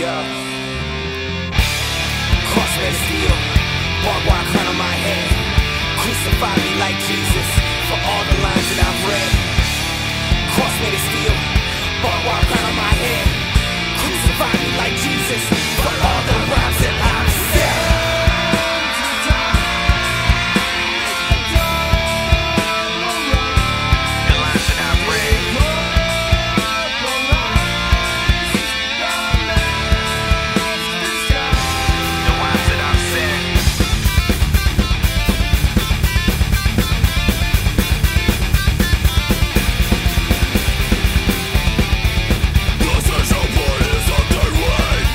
yeah. Crossman steel, barbed wire crown on my head. Crucify me like Jesus for all the lines that I've read. Crossman steel, barbed wire crown on my head. Crucify me like Jesus for all the rhymes that I've said. Cross me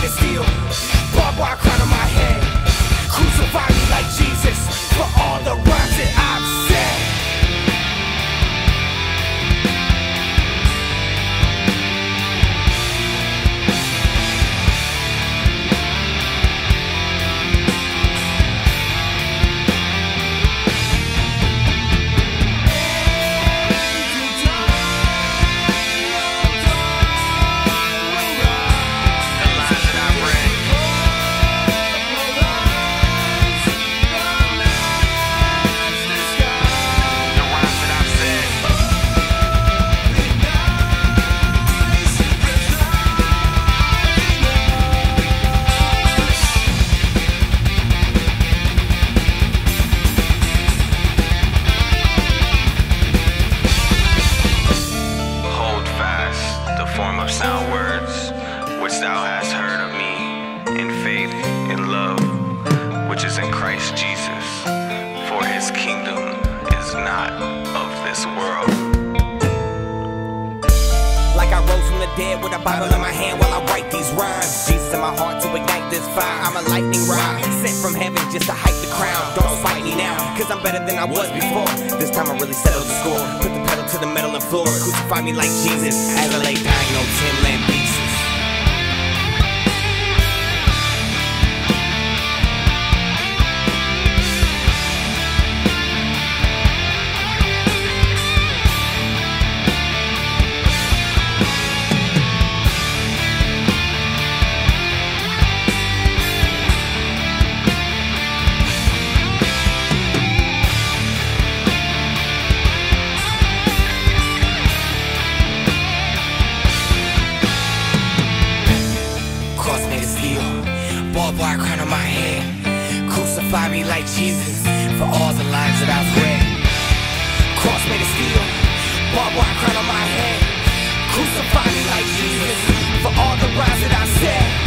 to steel, barbed wire crown on my head. Crucify me like Jesus for all the lies that I've said.